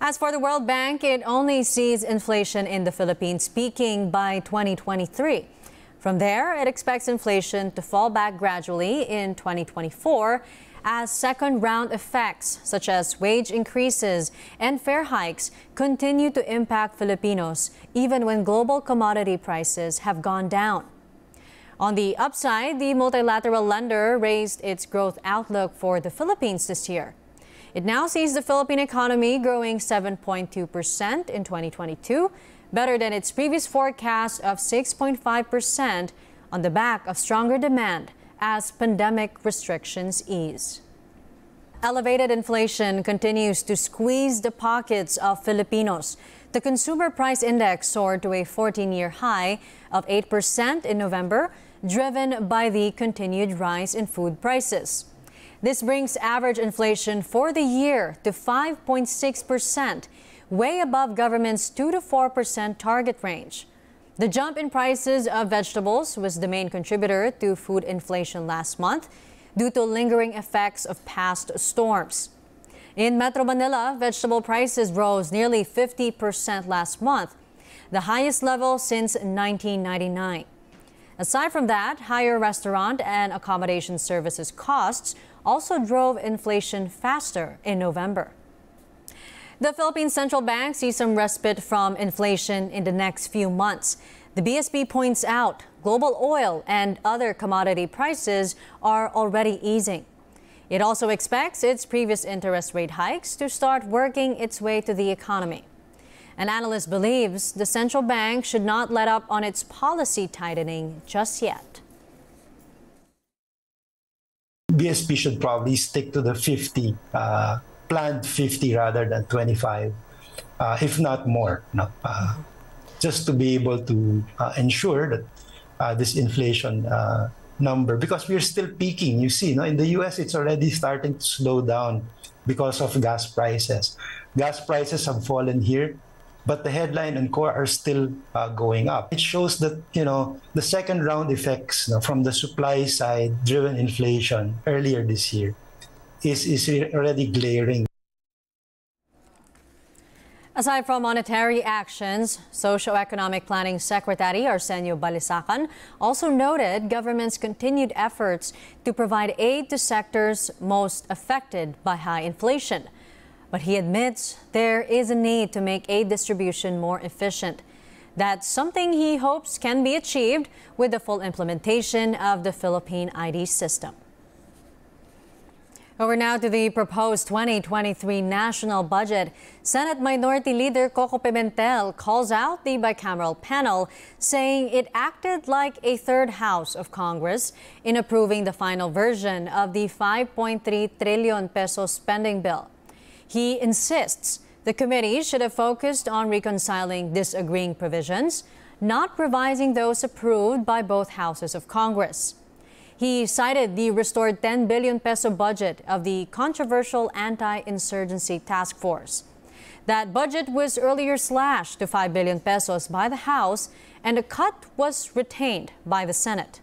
As for the World Bank, it only sees inflation in the Philippines peaking by 2023. From there, it expects inflation to fall back gradually in 2024 as second-round effects such as wage increases and fare hikes continue to impact Filipinos even when global commodity prices have gone down. On the upside, the multilateral lender raised its growth outlook for the Philippines this year. It now sees the Philippine economy growing 7.2% in 2022, better than its previous forecast of 6.5% on the back of stronger demand as pandemic restrictions ease. Elevated inflation continues to squeeze the pockets of Filipinos. The Consumer Price Index soared to a 14-year high of 8% in November, driven by the continued rise in food prices. This brings average inflation for the year to 5.6%, way above government's 2 to 4% target range. The jump in prices of vegetables was the main contributor to food inflation last month due to lingering effects of past storms. In Metro Manila, vegetable prices rose nearly 50% last month, the highest level since 1999. Aside from that, higher restaurant and accommodation services costs also drove inflation faster in November. The Philippine Central Bank sees some respite from inflation in the next few months. The BSP points out global oil and other commodity prices are already easing. It also expects its previous interest rate hikes to start working its way to the economy. An analyst believes the central bank should not let up on its policy tightening just yet. BSP should probably stick to the 50, planned 50 rather than 25, if not more, just to be able to ensure that this inflation number, because we're still peaking. You see, in the U.S., it's already starting to slow down because of gas prices. Gas prices have fallen here, but the headline and core are still going up. It shows that the second round effects from the supply side driven inflation earlier this year is already glaring. Aside from monetary actions, Socioeconomic Planning Secretary Arsenio Balisacan also noted government's continued efforts to provide aid to sectors most affected by high inflation. But he admits there is a need to make aid distribution more efficient. That's something he hopes can be achieved with the full implementation of the Philippine ID system. Over now to the proposed 2023 national budget. Senate Minority Leader Coco Pimentel calls out the bicameral panel, saying it acted like a third house of Congress in approving the final version of the 5.3 trillion peso spending bill. He insists the committee should have focused on reconciling disagreeing provisions, not revising those approved by both houses of Congress. He cited the restored 10 billion peso budget of the controversial anti-insurgency task force. That budget was earlier slashed to 5 billion pesos by the House, and a cut was retained by the Senate.